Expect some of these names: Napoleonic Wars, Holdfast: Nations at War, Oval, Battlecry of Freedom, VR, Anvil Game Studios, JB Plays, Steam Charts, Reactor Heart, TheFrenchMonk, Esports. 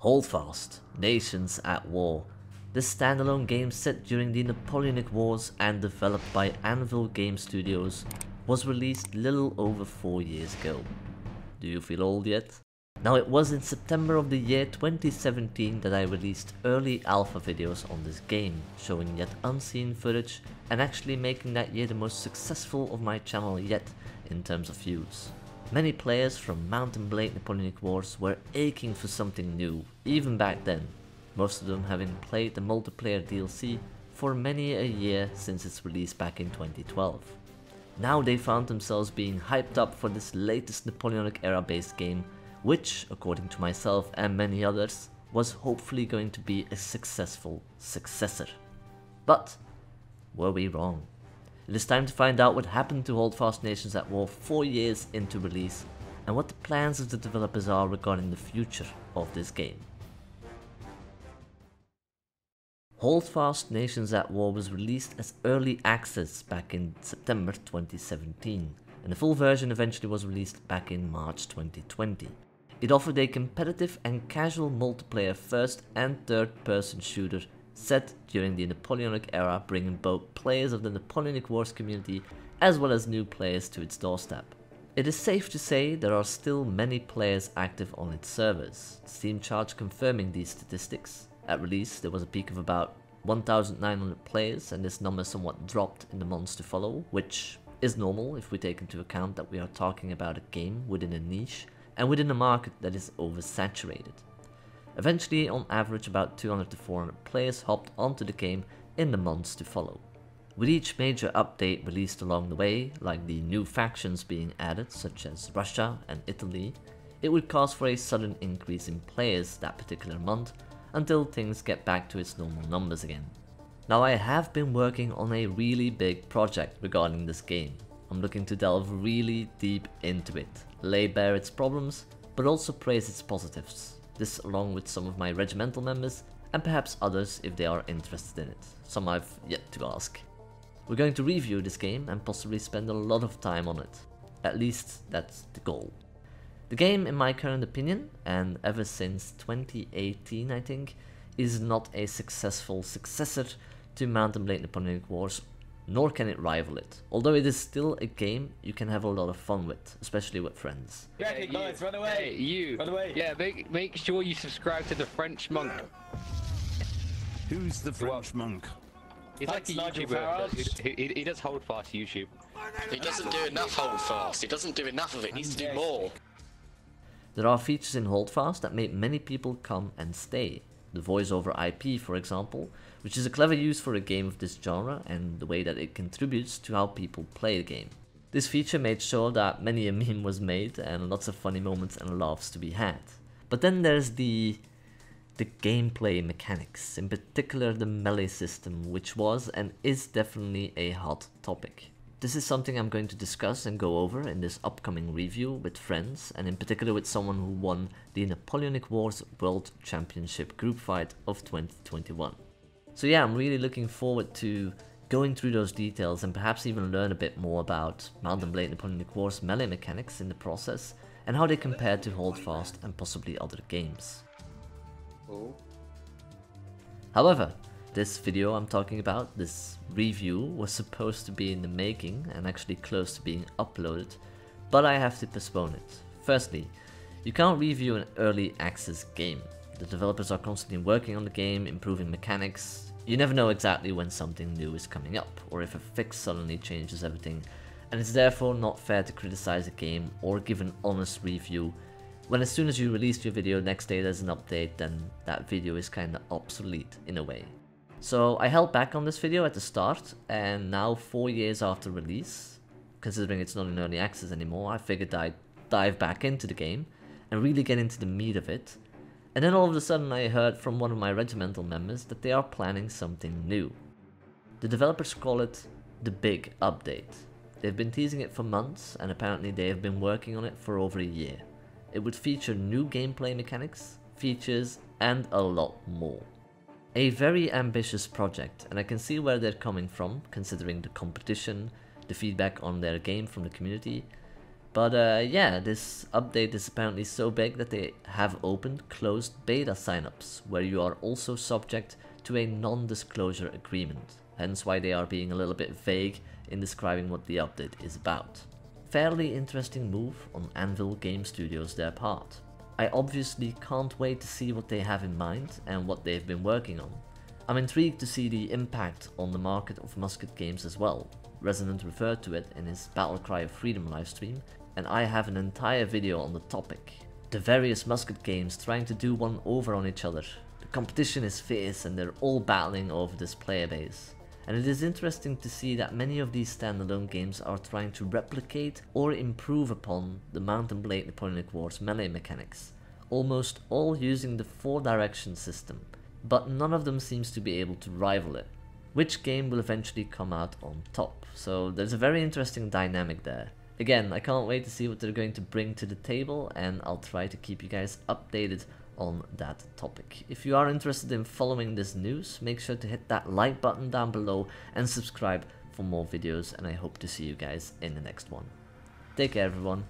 Holdfast: Nations at War. This standalone game set during the Napoleonic Wars and developed by Anvil Game Studios was released little over 4 years ago. Do you feel old yet? Now, it was in September of the year 2017 that I released early alpha videos on this game, showing yet unseen footage and actually making that year the most successful of my channel yet in terms of views. Many players from Mount & Blade Napoleonic Wars were aching for something new, even back then, most of them having played the multiplayer DLC for many a year since its release back in 2012. Now they found themselves being hyped up for this latest Napoleonic era based game, which, according to myself and many others, was hopefully going to be a successful successor. But were we wrong? It is time to find out what happened to Holdfast: Nations at War 4 years into release and what the plans of the developers are regarding the future of this game. Holdfast: Nations at War was released as early access back in September 2017, and the full version eventually was released back in March 2020. It offered a competitive and casual multiplayer first and third person shooter set during the Napoleonic era, bringing both players of the Napoleonic Wars community as well as new players to its doorstep. It is safe to say there are still many players active on its servers, Steam Charts confirming these statistics. At release there was a peak of about 1,900 players, and this number somewhat dropped in the months to follow, which is normal if we take into account that we are talking about a game within a niche and within a market that is oversaturated. Eventually, on average, about 200 to 400 players hopped onto the game in the months to follow, with each major update released along the way, like the new factions being added such as Russia and Italy. It would cause for a sudden increase in players that particular month until things get back to its normal numbers again. Now, I have been working on a really big project regarding this game. I'm looking to delve really deep into it, lay bare its problems, but also praise its positives. This along with some of my regimental members and perhaps others if they are interested in it, some I've yet to ask. We're going to review this game and possibly spend a lot of time on it, at least that's the goal. The game, in my current opinion, and ever since 2018 I think, is not a successful successor to Mount & Blade Napoleonic Wars, nor can it rival it, although it is still a game you can have a lot of fun with, especially with friends. Hey, you. Run away! Hey, you! Run away! Yeah, make sure you subscribe to the French monk. Who's the French monk? He's like a YouTuber. He does hold fast YouTube. He doesn't do enough hold fast. He doesn't do enough of it. He needs to do more. There are features in Holdfast that made many people come and stay. The voice over IP, for example, which is a clever use for a game of this genre and the way that it contributes to how people play the game. This feature made sure that many a meme was made and lots of funny moments and laughs to be had. But then there's the gameplay mechanics, in particular the melee system, which was and is definitely a hot topic. This is something I'm going to discuss and go over in this upcoming review with friends, and in particular with someone who won the Napoleonic Wars World Championship group fight of 2021. So yeah, I'm really looking forward to going through those details and perhaps even learn a bit more about Mount & Blade Napoleonic Wars melee mechanics in the process and how they compare to Holdfast and possibly other games. Oh. However, this video I'm talking about, this review, was supposed to be in the making and actually close to being uploaded, but I have to postpone it. Firstly, you can't review an early access game. The developers are constantly working on the game, improving mechanics. You never know exactly when something new is coming up, or if a fix suddenly changes everything, and it's therefore not fair to criticize a game or give an honest review when as soon as you release your video next day there's an update, then that video is kinda obsolete in a way. So I held back on this video at the start, and now 4 years after release, considering it's not in early access anymore, I figured I'd dive back into the game and really get into the meat of it. And then all of a sudden I heard from one of my regimental members that they are planning something new. The developers call it the big update. They've been teasing it for months, and apparently they have been working on it for over a year. It would feature new gameplay mechanics, features, and a lot more. A very ambitious project, and I can see where they're coming from, considering the competition, the feedback on their game from the community, But yeah, this update is apparently so big that they have opened closed beta signups, where you are also subject to a non-disclosure agreement, hence why they are being a little bit vague in describing what the update is about. Fairly interesting move on Anvil Game Studios' their part. I obviously can't wait to see what they have in mind and what they've been working on. I'm intrigued to see the impact on the market of musket games as well. Resident referred to it in his Battlecry of Freedom livestream, and I have an entire video on the topic. The various musket games trying to do one over on each other. The competition is fierce and they're all battling over this player base. And it is interesting to see that many of these standalone games are trying to replicate or improve upon the Mount & Blade Napoleonic Wars melee mechanics, almost all using the 4-direction system, but none of them seems to be able to rival it. Which game will eventually come out on top? So there's a very interesting dynamic there. Again, I can't wait to see what they're going to bring to the table, and I'll try to keep you guys updated on that topic. If you are interested in following this news, make sure to hit that like button down below and subscribe for more videos, and I hope to see you guys in the next one. Take care everyone.